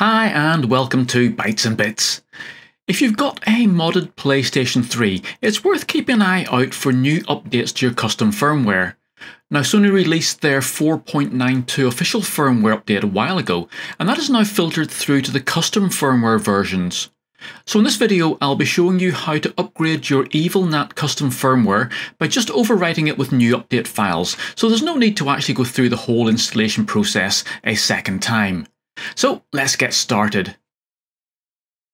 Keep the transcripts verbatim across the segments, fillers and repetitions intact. Hi and welcome to Bytes and Bits. If you've got a modded PlayStation three, it's worth keeping an eye out for new updates to your custom firmware. Now Sony released their four point nine two official firmware update a while ago, and that is now filtered through to the custom firmware versions. So in this video I'll be showing you how to upgrade your EvilNat custom firmware by just overwriting it with new update files, so there's no need to actually go through the whole installation process a second time. So let's get started.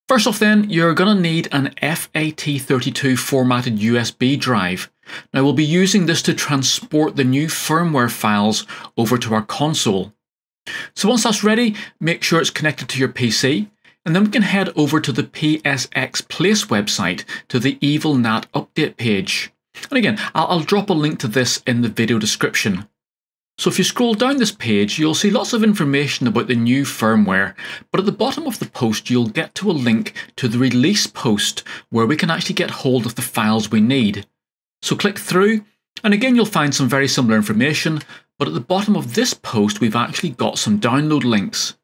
First off then, you're going to need an F A T thirty-two formatted U S B drive. Now we'll be using this to transport the new firmware files over to our console. So once that's ready, make sure it's connected to your P C, and then we can head over to the P S X Place website to the EvilNat update page. And again, I'll, I'll drop a link to this in the video description. So if you scroll down this page, you'll see lots of information about the new firmware, but at the bottom of the post you'll get to a link to the release post where we can actually get hold of the files we need. So click through, and again you'll find some very similar information, but at the bottom of this post we've actually got some download links.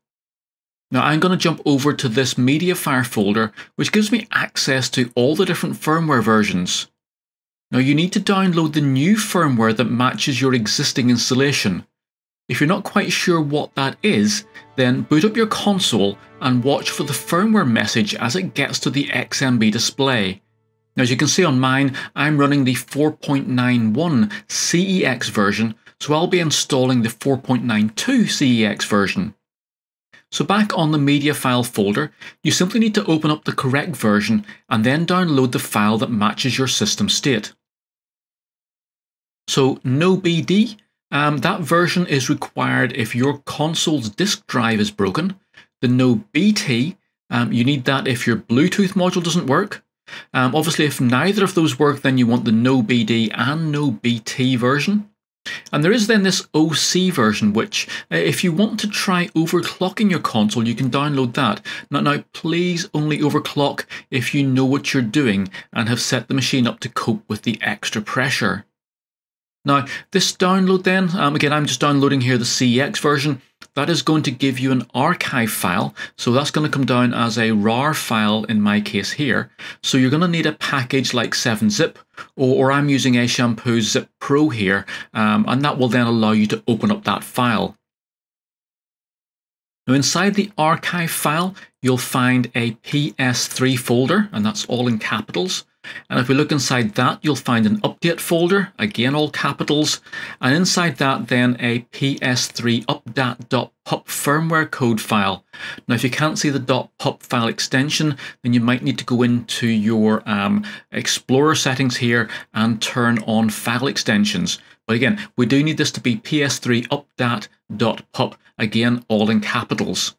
Now I'm going to jump over to this MediaFire folder, which gives me access to all the different firmware versions. Now you need to download the new firmware that matches your existing installation. If you're not quite sure what that is, then boot up your console and watch for the firmware message as it gets to the X M B display. Now as you can see on mine, I'm running the four point nine one C E X version, so I'll be installing the four point nine two C E X version. So back on the media file folder, you simply need to open up the correct version and then download the file that matches your system state. So no B D, um, that version is required if your console's disk drive is broken. The no B T, um, you need that if your Bluetooth module doesn't work. Um, obviously if neither of those work, then you want the no B D and no B T version. And there is then this O C version, which uh, if you want to try overclocking your console, you can download that. Now, now please only overclock if you know what you're doing and have set the machine up to cope with the extra pressure. Now this download then, um, again I'm just downloading here the C E X version, that is going to give you an archive file, so that's going to come down as a R A R file in my case here. So you're going to need a package like seven zip, or, or I'm using a Shampoo Zip Pro here, um, and that will then allow you to open up that file. Now inside the archive file you'll find a P S three folder, and that's all in capitals. And if we look inside that, you'll find an update folder, again all capitals, and inside that then a P S three updat dot pup firmware code file. Now if you can't see the .pup file extension, then you might need to go into your um, Explorer settings here and turn on file extensions. But again, we do need this to be P S three updat dot pup, again all in capitals.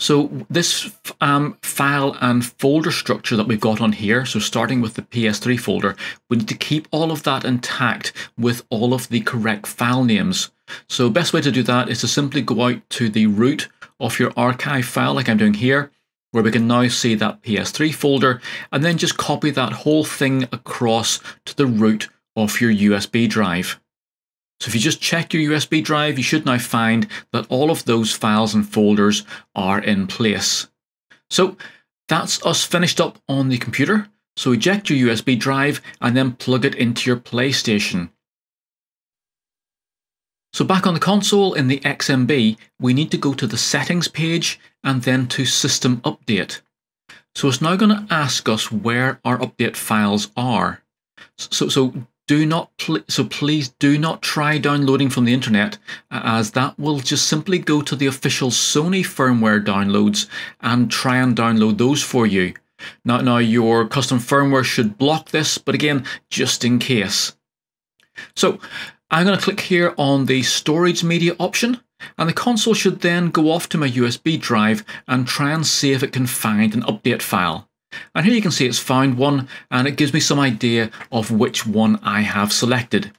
So this um, file and folder structure that we've got on here, so starting with the P S three folder, we need to keep all of that intact with all of the correct file names. So the best way to do that is to simply go out to the root of your archive file, like I'm doing here, where we can now see that P S three folder, and then just copy that whole thing across to the root of your U S B drive. So if you just check your U S B drive, you should now find that all of those files and folders are in place. So that's us finished up on the computer. So eject your U S B drive and then plug it into your PlayStation. So back on the console in the X M B, we need to go to the settings page and then to system update. So it's now going to ask us where our update files are. So, so Do not pl- so please do not try downloading from the internet, as that will just simply go to the official Sony firmware downloads and try and download those for you. Now, now your custom firmware should block this, but again, just in case. So I'm going to click here on the storage media option, and the console should then go off to my U S B drive and try and see if it can find an update file. And here you can see it's found one, and it gives me some idea of which one I have selected.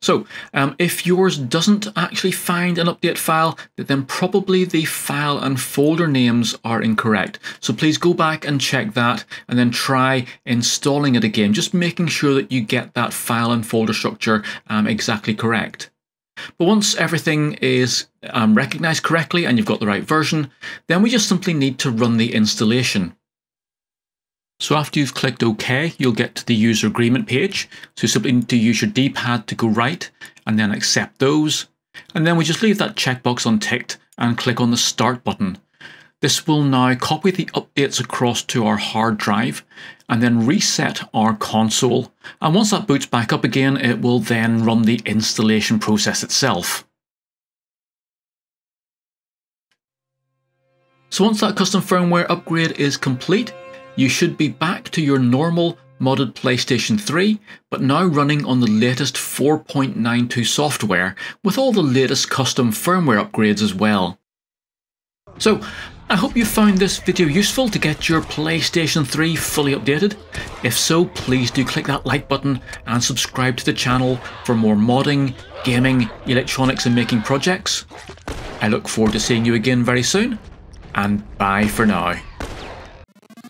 So um, if yours doesn't actually find an update file, then probably the file and folder names are incorrect. So please go back and check that and then try installing it again, just making sure that you get that file and folder structure um, exactly correct. But once everything is um, recognized correctly and you've got the right version, then we just simply need to run the installation. So after you've clicked OK, you'll get to the user agreement page. So you simply need to use your D-pad to go right and then accept those. And then we just leave that checkbox unticked and click on the Start button. This will now copy the updates across to our hard drive and then reset our console. And once that boots back up again, it will then run the installation process itself. So once that custom firmware upgrade is complete, you should be back to your normal modded PlayStation three, but now running on the latest four point nine two software with all the latest custom firmware upgrades as well. So, I hope you found this video useful to get your PlayStation three fully updated. If so, please do click that like button and subscribe to the channel for more modding, gaming, electronics and making projects. I look forward to seeing you again very soon, and bye for now.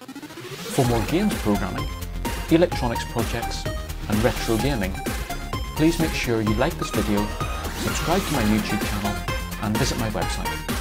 For more games programming, electronics projects and retro gaming, please make sure you like this video, subscribe to my YouTube channel and visit my website.